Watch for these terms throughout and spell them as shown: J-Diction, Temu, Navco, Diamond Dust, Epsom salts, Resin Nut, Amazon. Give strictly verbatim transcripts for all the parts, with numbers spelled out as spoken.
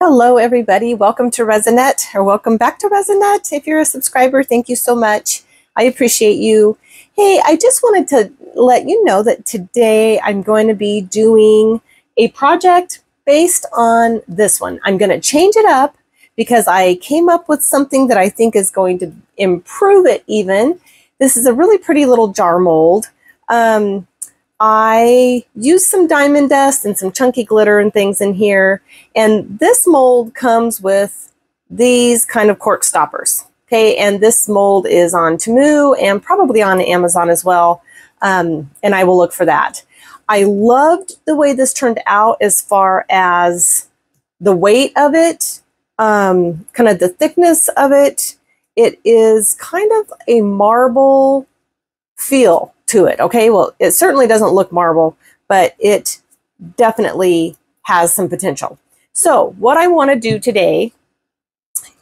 Hello everybody, welcome to Resin Nut, or welcome back to Resin Nut. If you're a subscriber, thank you so much. I appreciate you. Hey, I just wanted to let you know that today I'm going to be doing a project based on this one. I'm going to change it up because I came up with something that I think is going to improve it even. This is a really pretty little jar mold. Um, I used some diamond dust and some chunky glitter and things in here, and this mold comes with these kind of cork stoppers, okay? And this mold is on Temu and probably on Amazon as well, um, and I will look for that. I loved the way this turned out as far as the weight of it, um, kind of the thickness of it. It is kind of a marble feel to it. Okay, well, it certainly doesn't look marble, but it definitely has some potential. So what I want to do today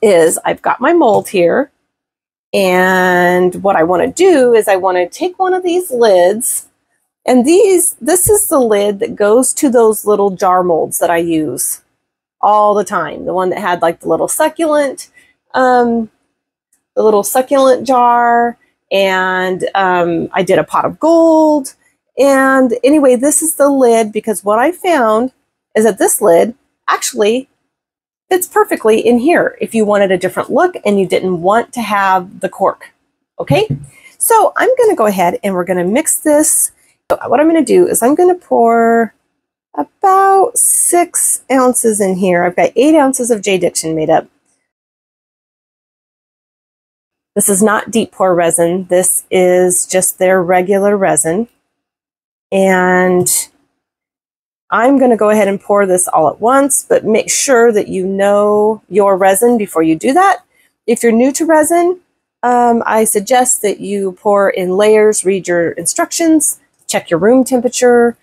is I've got my mold here, and what I want to do is I want to take one of these lids, and these this is the lid that goes to those little jar molds that I use all the time, the one that had like the little succulent um, the little succulent jar. And um, I did a pot of gold. And anyway, this is the lid, because what I found is that this lid actually fits perfectly in here if you wanted a different look and you didn't want to have the cork. Okay, so I'm going to go ahead and we're going to mix this. So what I'm going to do is I'm going to pour about six ounces in here. I've got eight ounces of J-Diction made up. This is not deep pour resin. This is just their regular resin. And I'm going to go ahead and pour this all at once, but make sure that you know your resin before you do that. If you're new to resin, um, I suggest that you pour in layers, read your instructions, check your room temperature,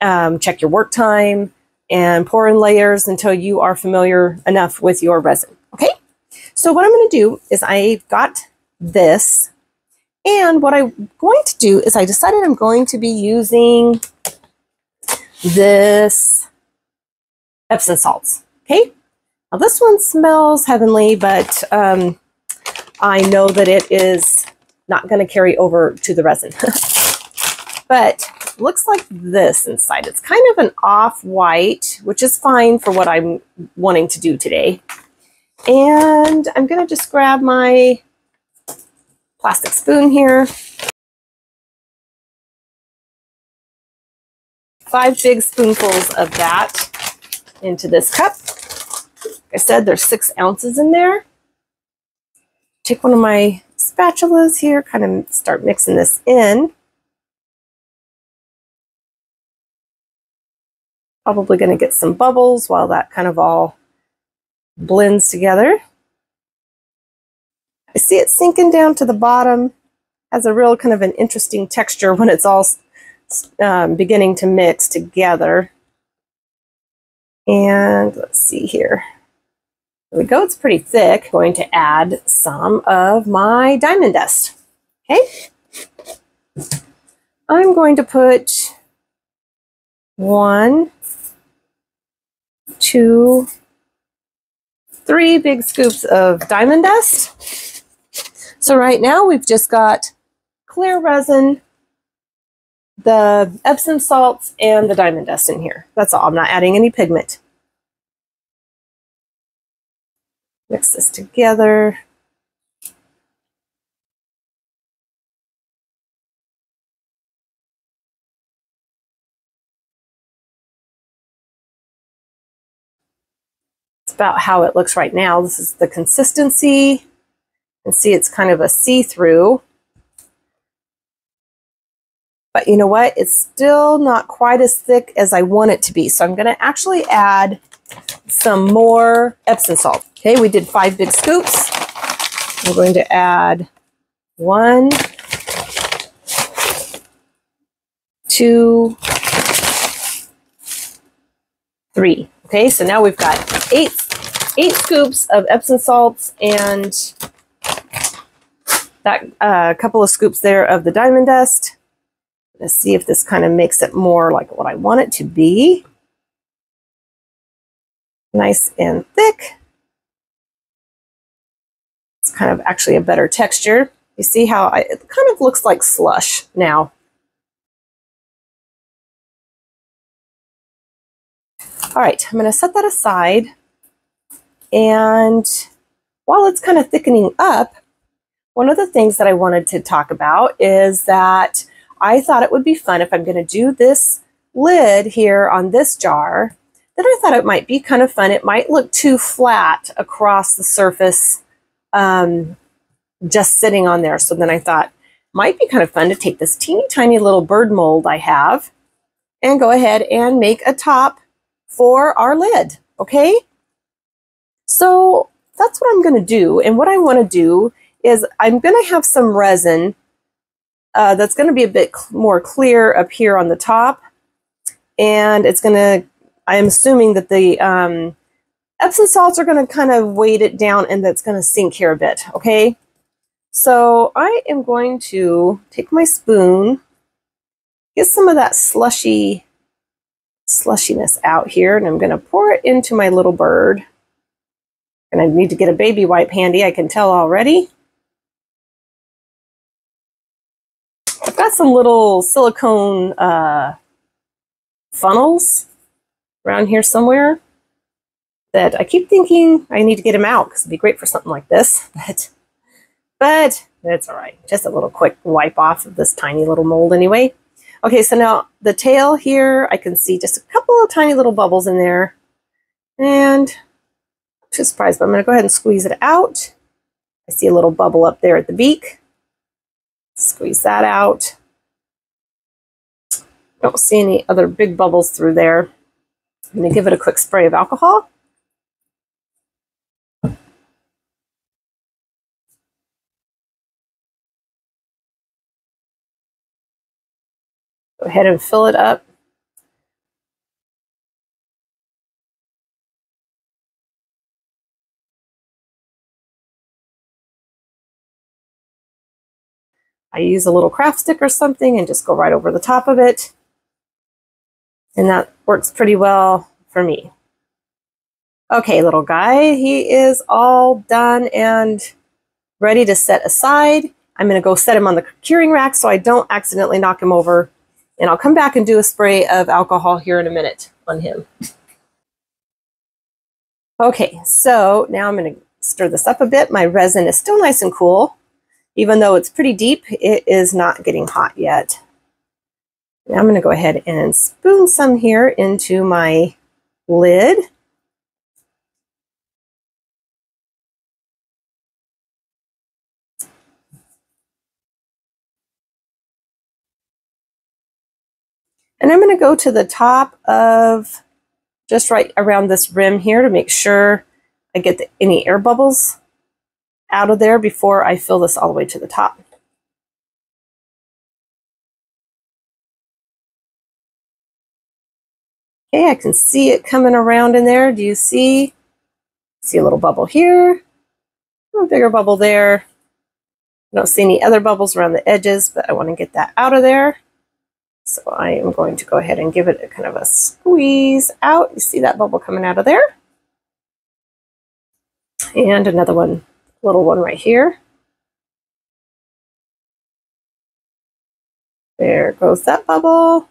um, check your work time, and pour in layers until you are familiar enough with your resin. Okay? So what I'm going to do is I've got this, and what I'm going to do is I decided I'm going to be using this Epsom salts, okay? Now this one smells heavenly, but um, I know that it is not going to carry over to the resin. But looks like this inside. It's kind of an off-white, which is fine for what I'm wanting to do today. And I'm going to just grab my plastic spoon here. Five big spoonfuls of that into this cup. Like I said, there's six ounces in there. Take one of my spatulas here, kind of start mixing this in. Probably going to get some bubbles while that kind of all blends together. I see it sinking down to the bottom. Has a real kind of an interesting texture when it's all um, beginning to mix together. And let's see here. There we go. It's pretty thick. I'm going to add some of my diamond dust. Okay. I'm going to put one, two, three big scoops of diamond dust. So right now we've just got clear resin, the Epsom salts, and the diamond dust in here. That's all. I'm not adding any pigment. Mix this together. About how it looks right now. This is the consistency, and see it's kind of a see-through, but you know what, it's still not quite as thick as I want it to be, so I'm going to actually add some more Epsom salt. Okay, we did five big scoops. We're going to add one, two, three. Okay, so now we've got eight eight scoops of Epsom salts and that uh, couple of scoops there of the diamond dust. Let's see if this kind of makes it more like what I want it to be. nice and thick. It's kind of actually a better texture. You see how I, it kind of looks like slush now. All right, I'm gonna set that aside. And while it's kind of thickening up, one of the things that I wanted to talk about is that I thought it would be fun if I'm gonna do this lid here on this jar, then I thought it might be kind of fun. It might look too flat across the surface um, just sitting on there. So then I thought might be kind of fun to take this teeny tiny little bird mold I have and go ahead and make a top for our lid, okay? So that's what I'm gonna do. And what I wanna do is I'm gonna have some resin uh, that's gonna be a bit cl- more clear up here on the top. And it's gonna, I'm assuming that the um, Epsom salts are gonna kind of weight it down and that's gonna sink here a bit, okay? So I am going to take my spoon, get some of that slushy, slushiness out here, and I'm gonna pour it into my little bird. And I need to get a baby wipe handy, I can tell already. I've got some little silicone uh, funnels around here somewhere that I keep thinking I need to get them out because it'd be great for something like this, but but that's all right. Just a little quick wipe off of this tiny little mold anyway. Okay, so now the tail here, I can see just a couple of tiny little bubbles in there, and I'm too surprised, but I'm gonna go ahead and squeeze it out. I see a little bubble up there at the beak. Squeeze that out. Don't see any other big bubbles through there. I'm gonna give it a quick spray of alcohol. Go ahead and fill it up. I use a little craft stick or something and just go right over the top of it. And that works pretty well for me. Okay, little guy, he is all done and ready to set aside. I'm gonna go set him on the curing rack so I don't accidentally knock him over. And I'll come back and do a spray of alcohol here in a minute on him. Okay, so now I'm gonna stir this up a bit. My resin is still nice and cool. Even though it's pretty deep, it is not getting hot yet. Now I'm gonna go ahead and spoon some here into my lid. And I'm going to go to the top of just right around this rim here to make sure I get the, any air bubbles out of there before I fill this all the way to the top. Okay, I can see it coming around in there. Do you see? See a little bubble here, a bigger bubble there. I don't see any other bubbles around the edges, but I want to get that out of there. So I am going to go ahead and give it a kind of a squeeze out. You see that bubble coming out of there? And another one, little one right here. There goes that bubble.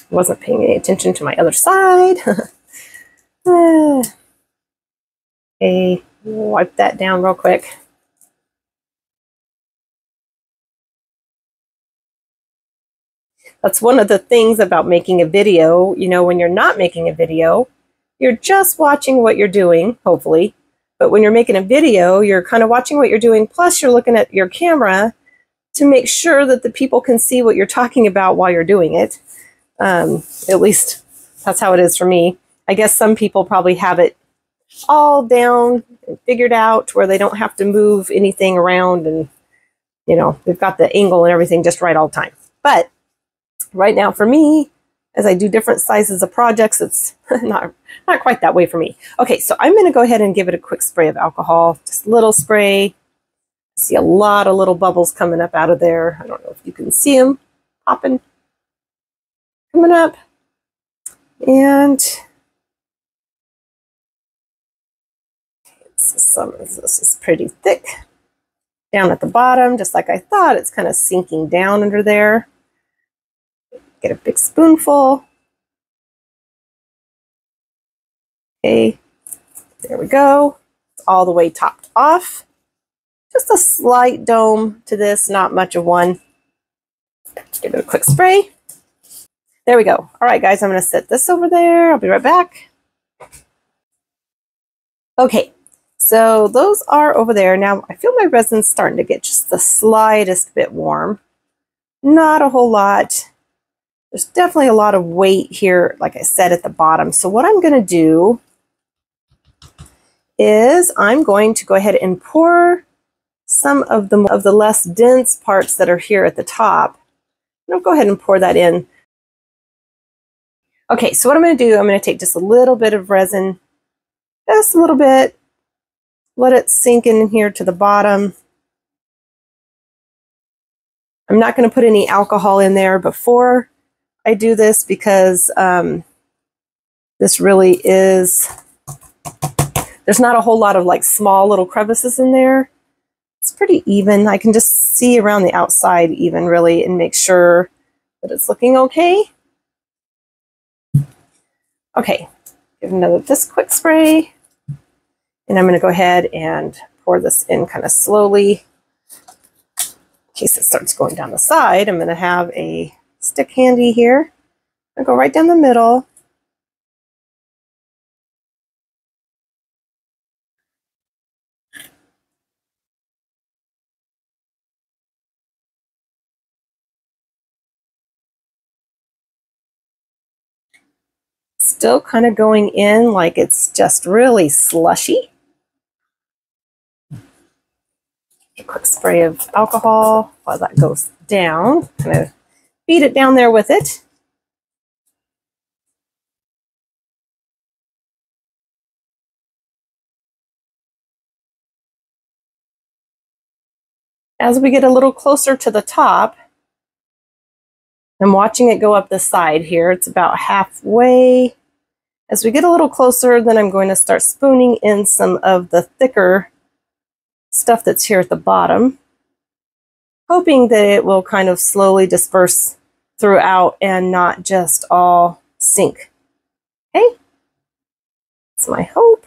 I wasn't paying any attention to my other side. Okay, wipe that down real quick. That's one of the things about making a video. You know, when you're not making a video, you're just watching what you're doing, hopefully. But when you're making a video, you're kind of watching what you're doing, plus you're looking at your camera to make sure that the people can see what you're talking about while you're doing it. Um, at least that's how it is for me. I guess some people probably have it all down and figured out where they don't have to move anything around and, you know, they've got the angle and everything just right all the time. But right now for me, as I do different sizes of projects, it's not, not quite that way for me. Okay, so I'm gonna go ahead and give it a quick spray of alcohol, just a little spray. I see a lot of little bubbles coming up out of there. I don't know if you can see them popping, coming up. And some of this is pretty thick. Down at the bottom, just like I thought, it's kind of sinking down under there. Get a big spoonful. Okay, there we go. It's all the way topped off. Just a slight dome to this, not much of one. Give it a quick spray. There we go. All right, guys, I'm going to set this over there. I'll be right back. Okay, so those are over there. Now, I feel my resin's starting to get just the slightest bit warm. Not a whole lot. There's definitely a lot of weight here, like I said, at the bottom. So what I'm going to do is I'm going to go ahead and pour some of the, of the less dense parts that are here at the top. And I'll go ahead and pour that in. Okay, so what I'm going to do, I'm going to take just a little bit of resin, just a little bit, let it sink in here to the bottom. I'm not going to put any alcohol in there before I do this because um, this really is, there's not a whole lot of like small little crevices in there. It's pretty even. I can just see around the outside even really and make sure that it's looking okay. Okay, give another this quick spray, and I'm going to go ahead and pour this in kind of slowly. In case it starts going down the side, I'm going to have a stick handy here. I'll go right down the middle. Still kind of going in like it's just really slushy. A quick spray of alcohol while that goes down. Kind of beat it down there with it. As we get a little closer to the top, I'm watching it go up the side here. It's about halfway. As we get a little closer, then I'm going to start spooning in some of the thicker stuff that's here at the bottom, hoping that it will kind of slowly disperse throughout and not just all sink. Okay, that's my hope.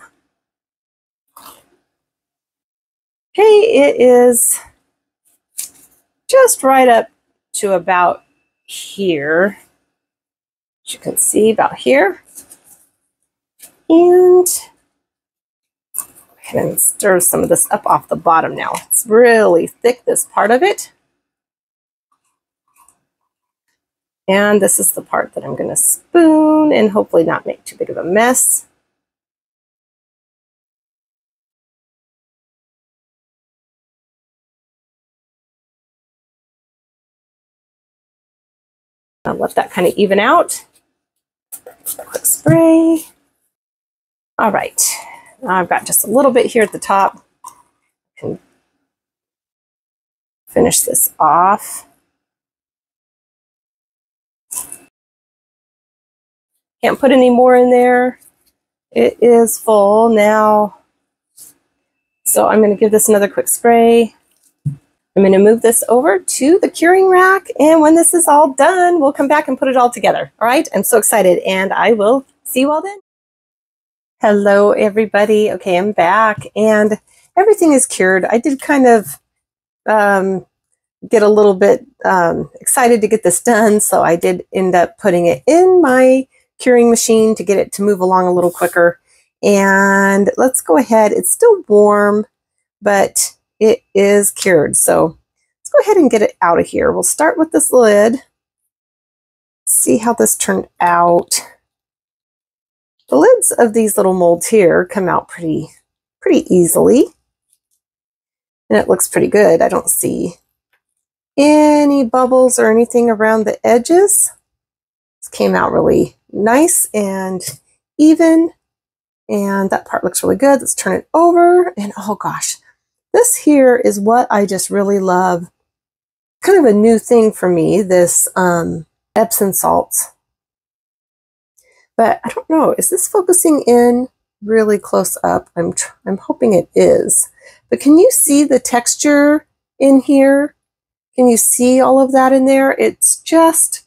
Okay, it is just right up to about here, as you can see, about here. And I can stir some of this up off the bottom now. It's really thick, this part of it. And this is the part that I'm going to spoon and hopefully not make too big of a mess. I'll let that kind of even out. Quick spray. All right, I've got just a little bit here at the top. Can finish this off. Can't put any more in there. It is full now. So I'm going to give this another quick spray. I'm going to move this over to the curing rack. And when this is all done, we'll come back and put it all together. All right, I'm so excited, and I will see you all then. Hello, everybody. Okay, I'm back and everything is cured. I did kind of um, get a little bit um, excited to get this done. So I did end up putting it in my curing machine to get it to move along a little quicker. And let's go ahead. It's still warm, but it is cured. So let's go ahead and get it out of here. We'll start with this lid. See how this turned out. The lids of these little molds here come out pretty, pretty easily, and it looks pretty good. I don't see any bubbles or anything around the edges. This came out really nice and even, and that part looks really good. Let's turn it over, and oh gosh, this here is what I just really love. Kind of a new thing for me, this um, Epsom salts. But I don't know, is this focusing in really close up. I'm, tr I'm hoping it is. But can you see the texture in here? Can you see all of that in there? It's just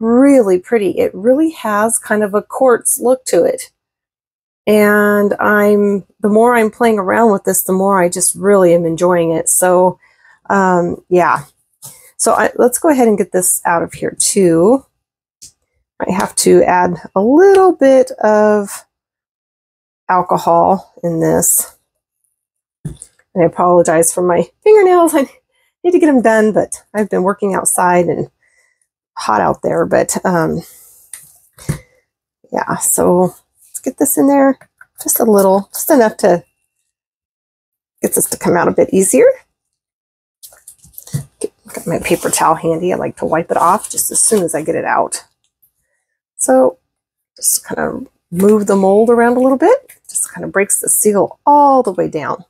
really pretty. It really has kind of a quartz look to it. And I'm, the more I'm playing around with this, the more I just really am enjoying it. So um, yeah, so I, let's go ahead and get this out of here too. I have to add a little bit of alcohol in this. And I apologize for my fingernails. I need to get them done, but I've been working outside and hot out there, but um, yeah, so let's get this in there just a little, just enough to get this to come out a bit easier. Get, got my paper towel handy. I like to wipe it off just as soon as I get it out. So just kind of move the mold around a little bit, just kind of breaks the seal all the way down.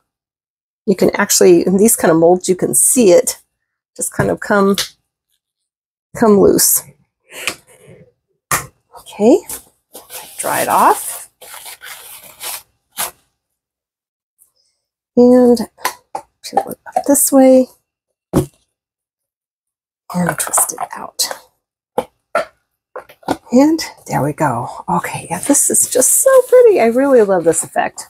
You can actually, in these kind of molds, you can see it just kind of come, come loose. Okay, dry it off. And peel it up this way and twist it out. And there we go. Okay, yeah, this is just so pretty. I really love this effect.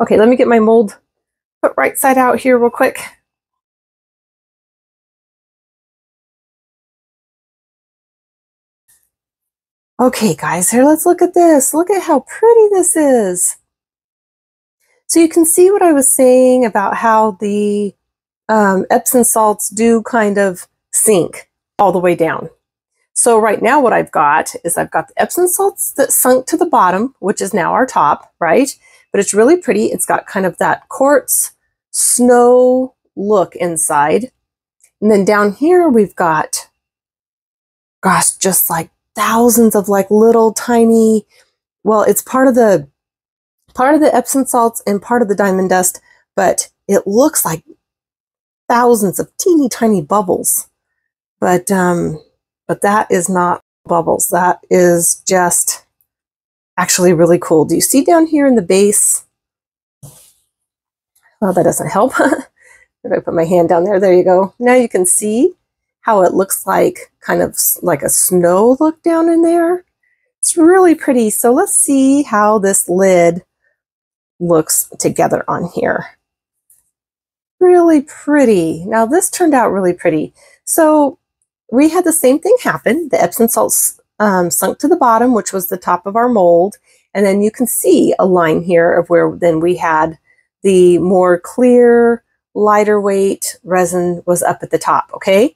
Okay, let me get my mold put right side out here real quick. Okay, guys, here, let's look at this. Look at how pretty this is. So you can see what I was saying about how the um, Epsom salts do kind of sink all the way down. So right now what I've got is I've got the Epsom salts that sunk to the bottom, which is now our top, right? But it's really pretty. It's got kind of that quartz snow look inside. And then down here we've got, gosh, just like thousands of like little tiny, well, it's part of the, part of the Epsom salts and part of the diamond dust, but it looks like thousands of teeny tiny bubbles. But, um, but that is not bubbles. That is just actually really cool. Do you see down here in the base? Well, that doesn't help. If I put my hand down there, there you go. Now you can see how it looks like kind of like a snow look down in there. It's really pretty. So let's see how this lid looks together on here. Really pretty. Now this turned out really pretty. So we had the same thing happen. The Epsom salts um, sunk to the bottom, which was the top of our mold. And then you can see a line here of where then we had the more clear, lighter weight resin was up at the top, okay?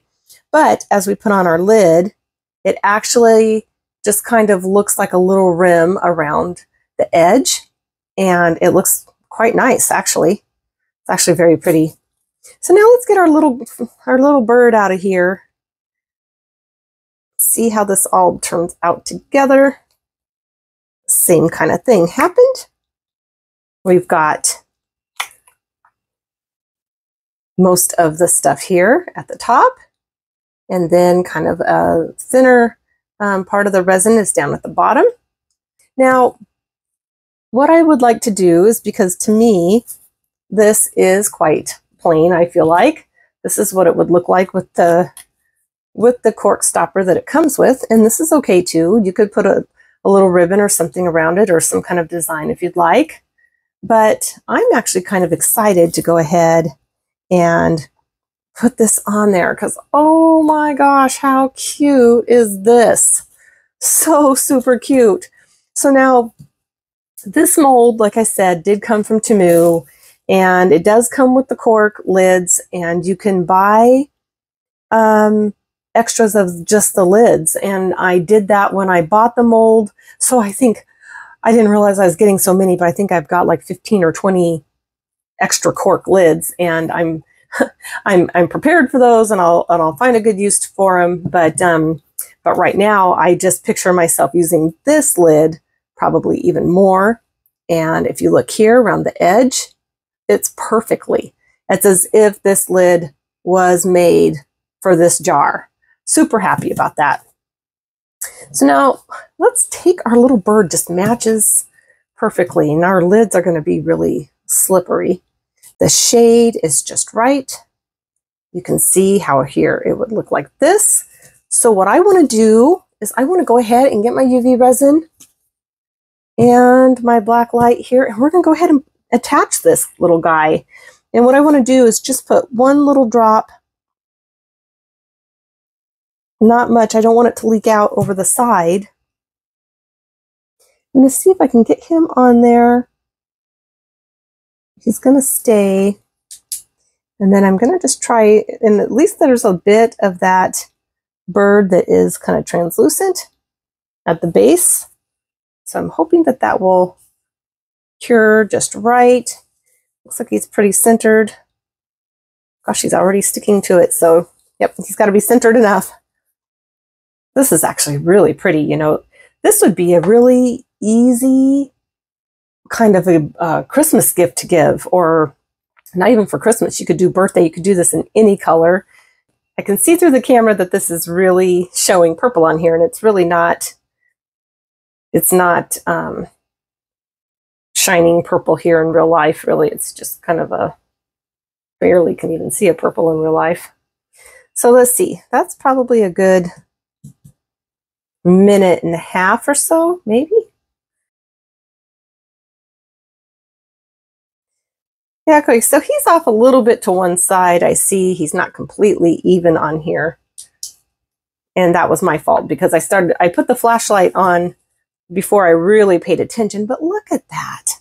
But as we put on our lid, it actually just kind of looks like a little rim around the edge. And it looks quite nice, actually. It's actually very pretty. So now let's get our little, our little bird out of here. See how this all turns out together. Same kind of thing happened. We've got most of the stuff here at the top, and then kind of a thinner um, part of the resin is down at the bottom. Now, what I would like to do is, because to me, this is quite plain, I feel like. This is what it would look like with the with the cork stopper that it comes with. And this is okay too. You could put a, a little ribbon or something around it or some kind of design if you'd like. But I'm actually kind of excited to go ahead and put this on there because, oh my gosh, how cute is this? So super cute. So now this mold, like I said, did come from Temu, and it does come with the cork lids, and you can buy um, extras of just the lids. And I did that when I bought the mold. So I think, I didn't realize I was getting so many, but I think I've got like fifteen or twenty extra cork lids, and I'm, I'm, I'm prepared for those, and I'll, and I'll find a good use for them. But, um, but right now I just picture myself using this lid probably even more. And if you look here around the edge, it's perfectly, it's as if this lid was made for this jar. Super happy about that. So now let's take our little bird, just matches perfectly, and our lids are going to be really slippery. The shade is just right. You can see how here it would look like this. So what I want to do is I want to go ahead and get my U V resin and my black light here, and we're going to go ahead and attach this little guy. And what I want to do is just put one little drop, not much. I don't want it to leak out over the side. I'm going to see if I can get him on there. He's going to stay. And then I'm going to just try, and at least there's a bit of that bird that is kind of translucent at the base. So I'm hoping that that will cure just right. Looks like he's pretty centered. Gosh, he's already sticking to it. So yep, he's got to be centered enough. This is actually really pretty. You know, this would be a really easy kind of a uh, Christmas gift to give, or not even for Christmas. You could do birthday. You could do this in any color. I can see through the camera that this is really showing purple on here, and it's really not, it's not um, shining purple here in real life. Really, it's just kind of a, barely can even see a purple in real life. So let's see, that's probably a good minute and a half or so, maybe. Yeah, okay, so he's off a little bit to one side. I see he's not completely even on here. And that was my fault because I started, I put the flashlight on before I really paid attention, but look at that.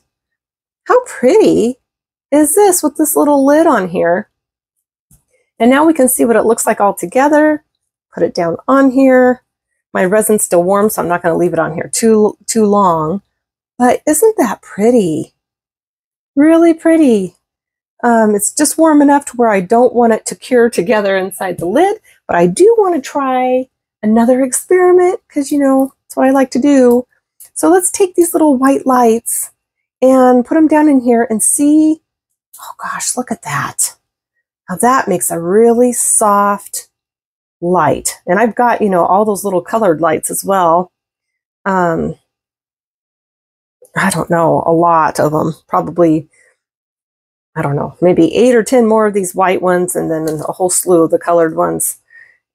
How pretty is this with this little lid on here? And now we can see what it looks like all together. Put it down on here. My resin's still warm, so I'm not gonna leave it on here too, too long, but isn't that pretty? Really pretty. Um, it's just warm enough to where I don't want it to cure together inside the lid, but I do want to try another experiment because, you know, that's what I like to do. So let's take these little white lights and put them down in here and see. Oh gosh, look at that. Now that makes a really soft light. And I've got, you know, all those little colored lights as well. Um, I don't know, a lot of them, probably, I don't know, maybe eight or ten more of these white ones, and then a whole slew of the colored ones.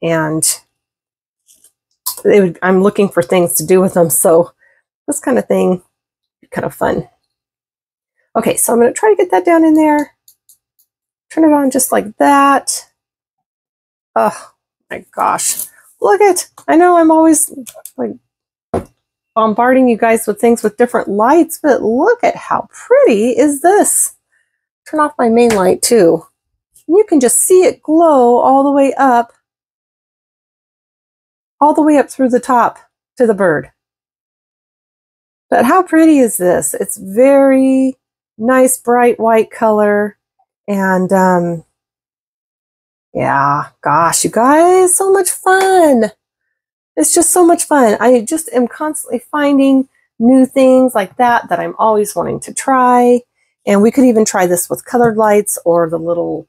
And they would, I'm looking for things to do with them. So this kind of thing, kind of fun. Okay, so I'm going to try to get that down in there. Turn it on just like that. Oh my gosh, look at, I know I'm always like, bombarding you guys with things with different lights, but look at how pretty is this. Turn off my main light too. And you can just see it glow all the way up, all the way up through the top to the bird. But how pretty is this? It's very nice, bright white color. And um, yeah, gosh, you guys, so much fun. It's just so much fun. I just am constantly finding new things like that that I'm always wanting to try. And we could even try this with colored lights or the little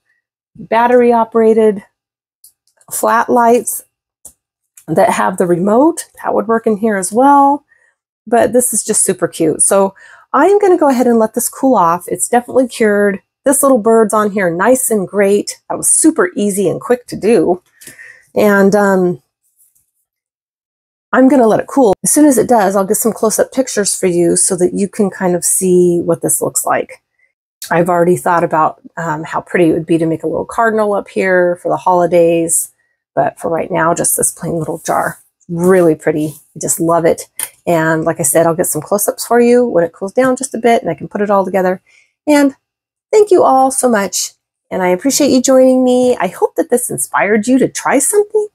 battery operated flat lights that have the remote. That would work in here as well. But this is just super cute. So I'm going to go ahead and let this cool off. It's definitely cured. This little bird's on here nice and great. That was super easy and quick to do. And um, I'm going to let it cool. As soon as it does, I'll get some close-up pictures for you so that you can kind of see what this looks like. I've already thought about um, how pretty it would be to make a little cardinal up here for the holidays, but for right now, just this plain little jar. Really pretty. I just love it. And like I said, I'll get some close-ups for you when it cools down just a bit and I can put it all together. And thank you all so much. And I appreciate you joining me. I hope that this inspired you to try something.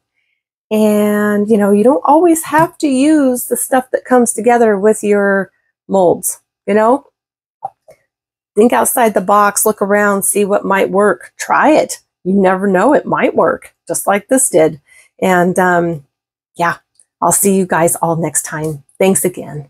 And, you know, you don't always have to use the stuff that comes together with your molds, you know? Think outside the box, look around, see what might work. Try it. You never know, it might work, just like this did. And, um, yeah, I'll see you guys all next time. Thanks again.